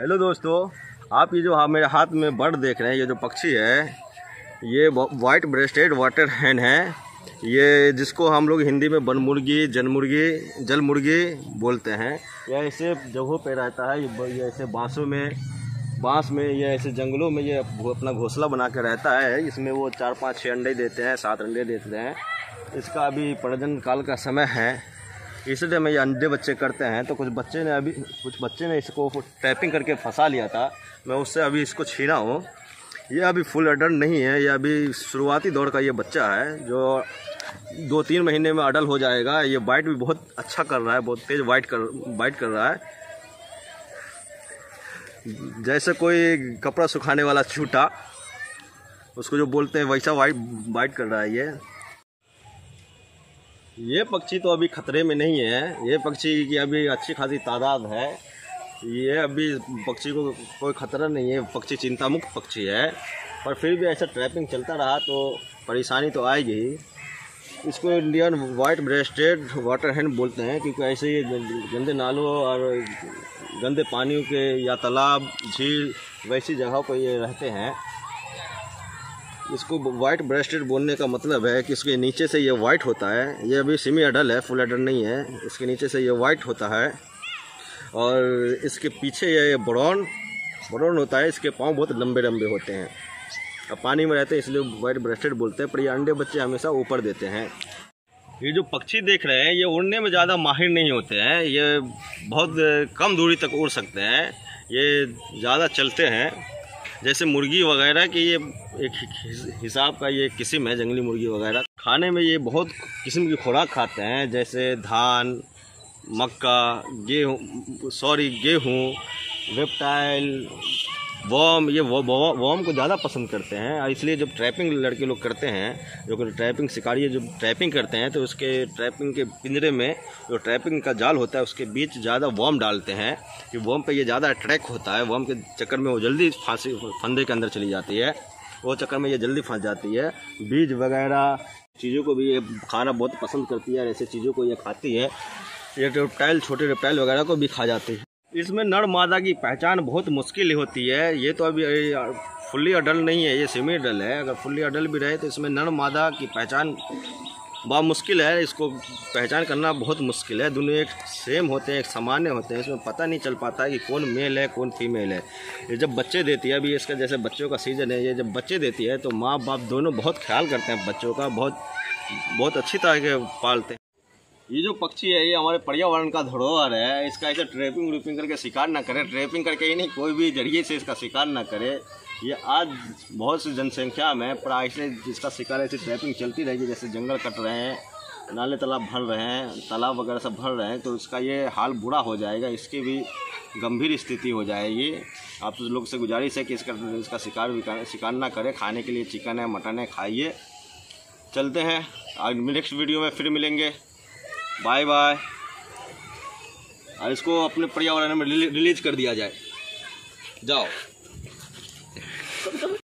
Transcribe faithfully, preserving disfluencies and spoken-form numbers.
Hello दोस्तों, आप ये जो हाँ मेरे हाथ में बर्ड देख रहे हैं, ये जो पक्षी है ये वाइट ब्रेस्टेड वाटर हैन है। ये जिसको हम लोग हिंदी में बन मुर्गी, जन मुर्गी, जल मुर्गी बोलते हैं। यह ऐसे जगहों पे रहता है, ये ऐसे बाँसों में बाँस में यह ऐसे जंगलों में ये अपना घोंसला बना कर रहता है। इसमें वो चार पाँच छः अंडे देते हैं, सात अंडे देते हैं। इसका अभी प्रजनन काल का समय है, इसलिए मैं ये अंडे बच्चे करते हैं। तो कुछ बच्चे ने अभी कुछ बच्चे ने इसको टैपिंग करके फंसा लिया था, मैं उससे अभी इसको छीना हूँ। ये अभी फुल अडल्ट नहीं है, ये अभी शुरुआती दौर का ये बच्चा है जो दो तीन महीने में अडल्ट हो जाएगा। ये बाइट भी बहुत अच्छा कर रहा है, बहुत तेज़ बाइट कर बाइट कर रहा है, जैसे कोई कपड़ा सुखाने वाला छूटा उसको जो बोलते हैं वैसा वाइट बाइट कर रहा है। ये ये पक्षी तो अभी खतरे में नहीं है, ये पक्षी की अभी अच्छी खासी तादाद है। ये अभी पक्षी को कोई खतरा नहीं है, पक्षी चिंता मुक्त पक्षी है। पर फिर भी ऐसा ट्रैपिंग चलता रहा तो परेशानी तो आएगी। इसको इंडियन वाइट ब्रेस्टेड वाटर हैन बोलते हैं, क्योंकि ऐसे ही गंदे नालों और गंदे पानियों के या तालाब, झील, वैसी जगहों पर ये रहते हैं। इसको वाइट ब्रेस्टेड बोलने का मतलब है कि इसके नीचे से ये वाइट होता है। ये अभी सेमी अडल्ट है, फुल अडल्ट नहीं है। इसके नीचे से ये वाइट होता है और इसके पीछे ये ब्राउन ब्राउन होता है। इसके पाँव बहुत लंबे लंबे होते हैं और पानी में रहते हैं, इसलिए वाइट ब्रेस्टेड बोलते हैं। पर ये अंडे बच्चे हमेशा ऊपर देते हैं। ये जो पक्षी देख रहे हैं ये उड़ने में ज़्यादा माहिर नहीं होते हैं, ये बहुत कम दूरी तक उड़ सकते हैं। ये ज़्यादा चलते हैं, जैसे मुर्गी वगैरह की ये एक हिसाब का ये किस्म है। जंगली मुर्गी वगैरह खाने में ये बहुत किस्म की खुराक खाते हैं, जैसे धान, मक्का, गेहूँ सॉरी गेहूँ रेप्टाइल, वॉम। ये वॉम को ज़्यादा पसंद करते हैं, इसलिए जब ट्रैपिंग लड़के लोग करते हैं, जो ट्रैपिंग शिकारी जब ट्रैपिंग करते हैं तो उसके ट्रैपिंग के पिंजरे में जो ट्रैपिंग का जाल होता है उसके बीच ज़्यादा वॉम डालते हैं कि वॉम पे ये ज़्यादा अट्रैक्ट होता है। वॉम के चक्कर में वो जल्दी फांसी फंदे के अंदर चली जाती है, वो चक्कर में ये जल्दी फंस जाती है। बीज वगैरह चीज़ों को भी ये खाना बहुत पसंद करती है, ऐसे चीज़ों को ये खाती है। ये रेप्टाइल, छोटे रेप्टाइल वगैरह को भी खा जाती है। इसमें नर मादा की पहचान बहुत मुश्किल होती है। ये तो अभी फुल्ली अडल्ट नहीं है, ये सेमी अडल्ट है। अगर फुल्ली अडल्ट भी रहे तो इसमें नर मादा की पहचान बहुत मुश्किल है, इसको पहचान करना बहुत मुश्किल है। दोनों एक सेम होते हैं, एक सामान्य होते हैं, इसमें पता नहीं चल पाता है कि कौन मेल है कौन फीमेल है। ये जब बच्चे देती है, अभी इसका जैसे बच्चों का सीज़न है, ये जब बच्चे देती है तो माँ बाप दोनों बहुत ख्याल करते हैं बच्चों का, बहुत बहुत अच्छी तरह के पालते हैं। ये जो पक्षी है ये हमारे पर्यावरण का धरोहर है। इसका ऐसे ट्रैपिंग व्रिपिंग करके शिकार ना करें, ट्रैपिंग करके ही नहीं कोई भी जरिए से इसका शिकार ना करें। ये आज बहुत सी जनसंख्या में पर ऐसे इसका शिकार, ऐसी ट्रैपिंग चलती रहेगी। जैसे जंगल कट रहे हैं, नाले तालाब भर रहे हैं, तालाब वगैरह सब भर रहे हैं, तो इसका ये हाल बुरा हो जाएगा, इसकी भी गंभीर स्थिति हो जाएगी। आप तो लोग से गुजारिश है कि इसका इसका शिकार विकार शिकार ना करें। खाने के लिए चिकन है, मटन है, खाइए। चलते हैं, आज नेक्स्ट वीडियो में फिर मिलेंगे। Bye bye. और इसको अपने पर्यावरण में रिलीज कर दिया जाए। जाओ।